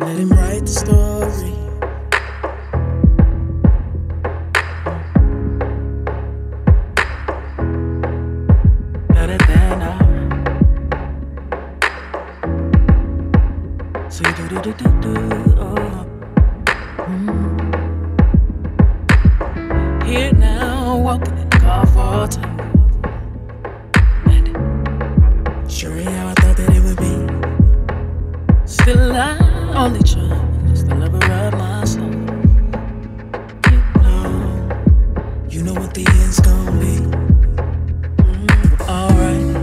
Let him write the story. Better than I. So do do do do do. Oh. Here now, walking in the car for a time. Sure, how I thought that it would be. Still, I only try. It's the lover of myself. You know what the end's gonna be. Alright.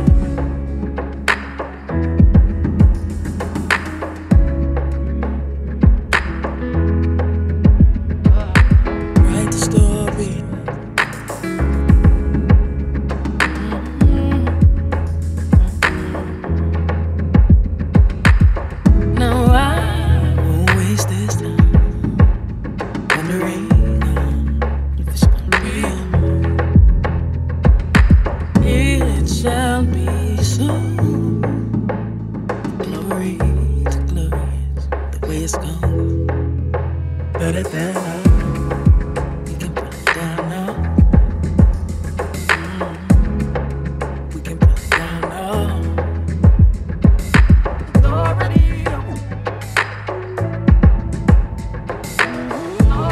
Write the story. Shall be so glory to glory, the way it's gone. Better than I. We can put it down now. We can put it down now.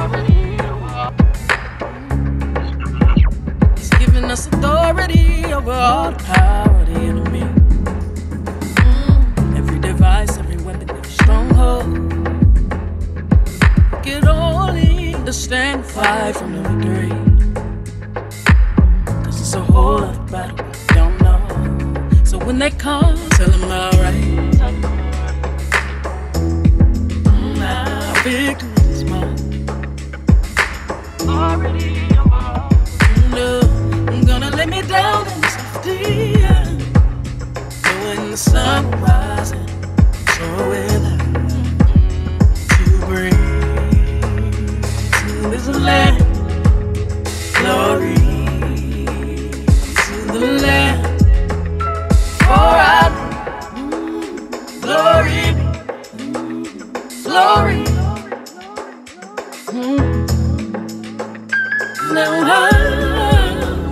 Authority. He's giving us authority over all the power of the enemy. Every device, every weapon, every stronghold. We could only understand fight from the victory, cause it's a whole other battle we don't know. So when they come, tell them alright. Our victory is mine. Already I'm gonna let me down in safety, yeah. So when the sun will rise, so will I. To bring to this land glory, to the land for our glory, glory. Now I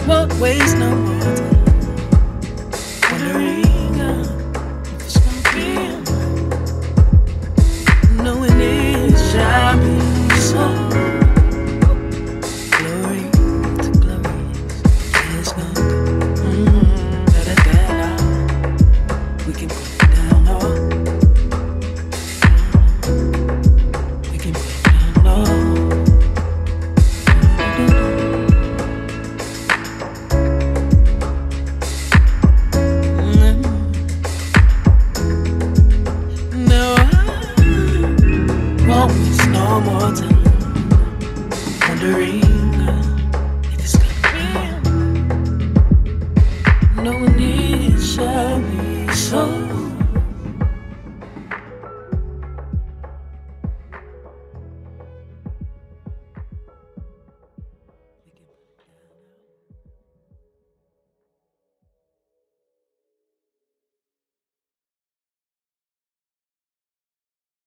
won't waste no more time. No more time wondering.